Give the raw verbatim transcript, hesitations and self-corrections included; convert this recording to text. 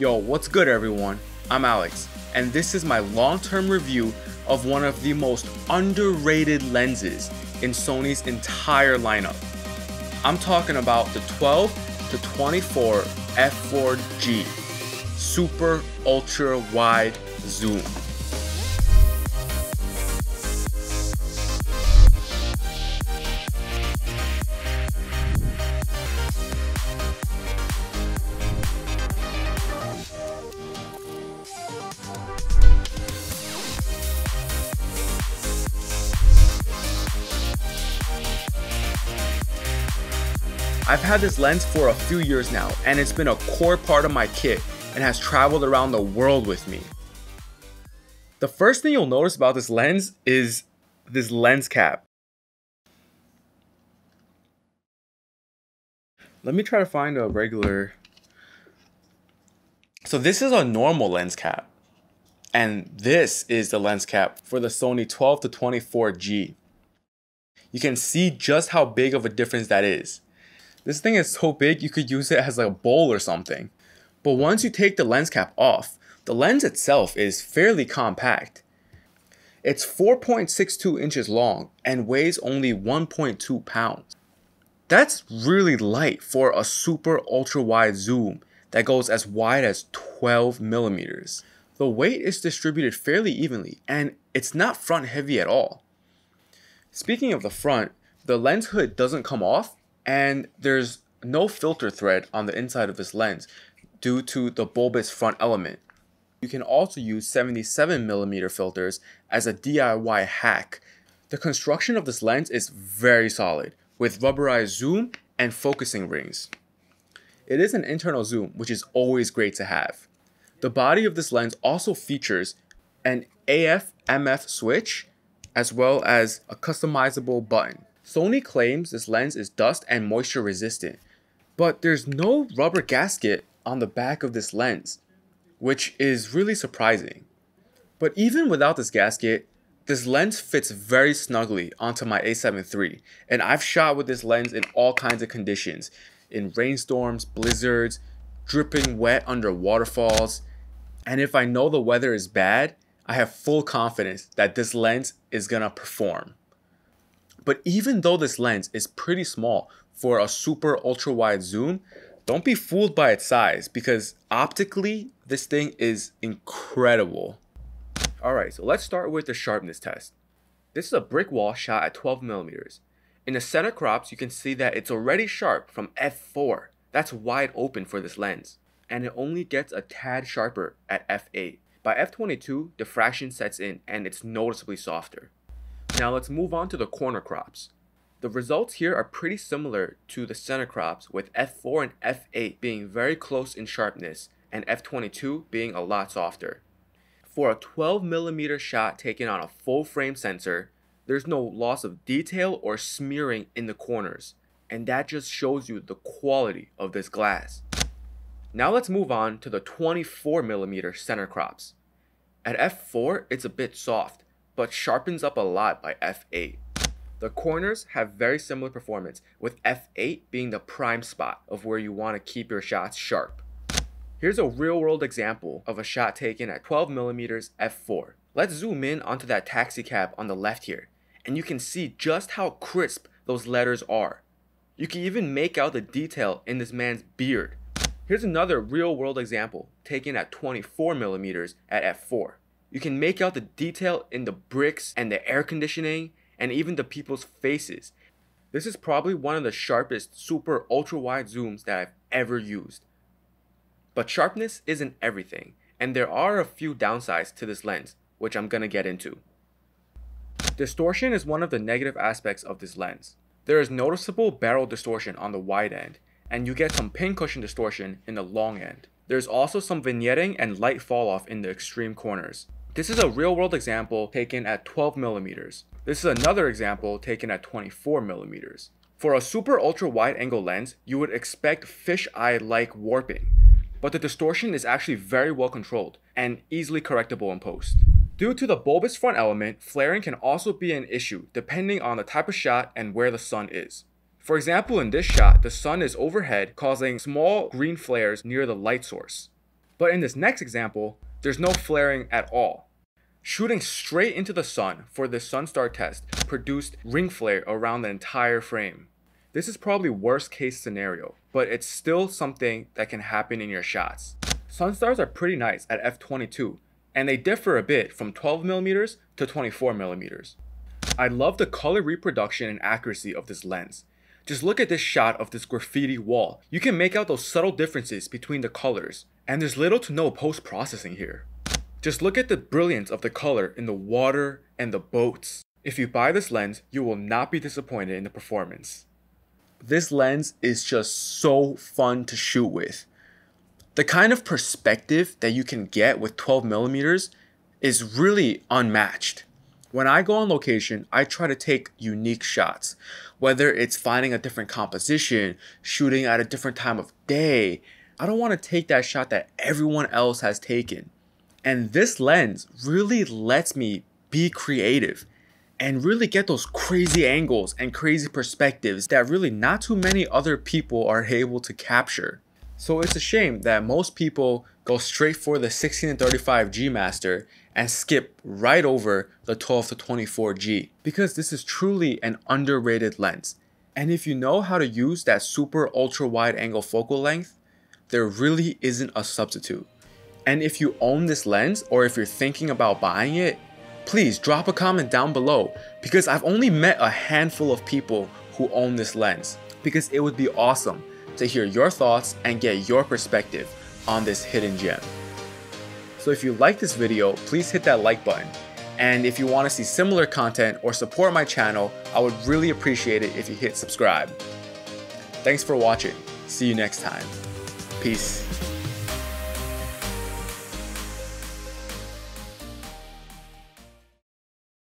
Yo, what's good everyone? I'm Alex, and this is my long-term review of one of the most underrated lenses in Sony's entire lineup. I'm talking about the twelve to twenty-four F four G super ultra wide zoom. I've had this lens for a few years now, and it's been a core part of my kit and has traveled around the world with me. The first thing you'll notice about this lens is this lens cap. Let me try to find a regular. So this is a normal lens cap, and this is the lens cap for the Sony twelve to twenty-four G. You can see just how big of a difference that is. This thing is so big you could use it as like a bowl or something. But once you take the lens cap off, the lens itself is fairly compact. It's four point six two inches long and weighs only one point two pounds. That's really light for a super ultra wide zoom that goes as wide as twelve millimeters. The weight is distributed fairly evenly and it's not front heavy at all. Speaking of the front, the lens hood doesn't come off, and there's no filter thread on the inside of this lens due to the bulbous front element. You can also use seventy-seven millimeter filters as a D I Y hack. The construction of this lens is very solid with rubberized zoom and focusing rings. It is an internal zoom, which is always great to have. The body of this lens also features an A F M F switch as well as a customizable button. Sony claims this lens is dust and moisture resistant, but there's no rubber gasket on the back of this lens, which is really surprising. But even without this gasket, this lens fits very snugly onto my A seven three, and I've shot with this lens in all kinds of conditions, in rainstorms, blizzards, dripping wet under waterfalls, and if I know the weather is bad, I have full confidence that this lens is gonna perform. But even though this lens is pretty small for a super ultra wide zoom, don't be fooled by its size because optically, this thing is incredible. All right, so let's start with the sharpness test. This is a brick wall shot at twelve millimeters. In the center crops, you can see that it's already sharp from F four. That's wide open for this lens. And it only gets a tad sharper at F eight. By F twenty-two, diffraction sets in and it's noticeably softer. Now let's move on to the corner crops. The results here are pretty similar to the center crops, with F four and F eight being very close in sharpness and F twenty-two being a lot softer. For a twelve millimeter shot taken on a full frame sensor, there's no loss of detail or smearing in the corners, and that just shows you the quality of this glass. Now let's move on to the twenty-four millimeter center crops. At F four, it's a bit soft, but sharpens up a lot by F eight. The corners have very similar performance, with F eight being the prime spot of where you want to keep your shots sharp. Here's a real-world example of a shot taken at twelve millimeter F four. Let's zoom in onto that taxi cab on the left here, and you can see just how crisp those letters are. You can even make out the detail in this man's beard. Here's another real-world example taken at twenty-four millimeter at F four. You can make out the detail in the bricks and the air conditioning and even the people's faces. This is probably one of the sharpest super ultra wide zooms that I've ever used. But sharpness isn't everything, and there are a few downsides to this lens, which I'm gonna get into. Distortion is one of the negative aspects of this lens. There is noticeable barrel distortion on the wide end, and you get some pincushion distortion in the long end. There's also some vignetting and light fall off in the extreme corners. This is a real-world example taken at twelve millimeters. This is another example taken at twenty-four millimeters. For a super ultra wide-angle lens, you would expect fisheye-like warping, but the distortion is actually very well controlled and easily correctable in post. Due to the bulbous front element, flaring can also be an issue depending on the type of shot and where the sun is. For example, in this shot, the sun is overhead, causing small green flares near the light source. But in this next example, there's no flaring at all. Shooting straight into the sun for the Sunstar test produced ring flare around the entire frame. This is probably worst case scenario, but it's still something that can happen in your shots. Sunstars are pretty nice at f twenty-two, and they differ a bit from twelve millimeter to twenty-four millimeter. I love the color reproduction and accuracy of this lens. Just look at this shot of this graffiti wall. You can make out those subtle differences between the colors, and there's little to no post-processing here. Just look at the brilliance of the color in the water and the boats. If you buy this lens, you will not be disappointed in the performance. This lens is just so fun to shoot with. The kind of perspective that you can get with twelve millimeter is really unmatched. When I go on location, I try to take unique shots, whether it's finding a different composition, shooting at a different time of day. I don't want to take that shot that everyone else has taken. And this lens really lets me be creative and really get those crazy angles and crazy perspectives that really not too many other people are able to capture. So it's a shame that most people go straight for the sixteen to thirty-five G Master and skip right over the twelve to twenty-four G, because this is truly an underrated lens. And if you know how to use that super ultra wide angle focal length, there really isn't a substitute. And if you own this lens, or if you're thinking about buying it, please drop a comment down below, because I've only met a handful of people who own this lens, because it would be awesome to hear your thoughts and get your perspective on this hidden gem. So if you like this video, please hit that like button. And if you want to see similar content or support my channel, I would really appreciate it if you hit subscribe. Thanks for watching. See you next time. Peace.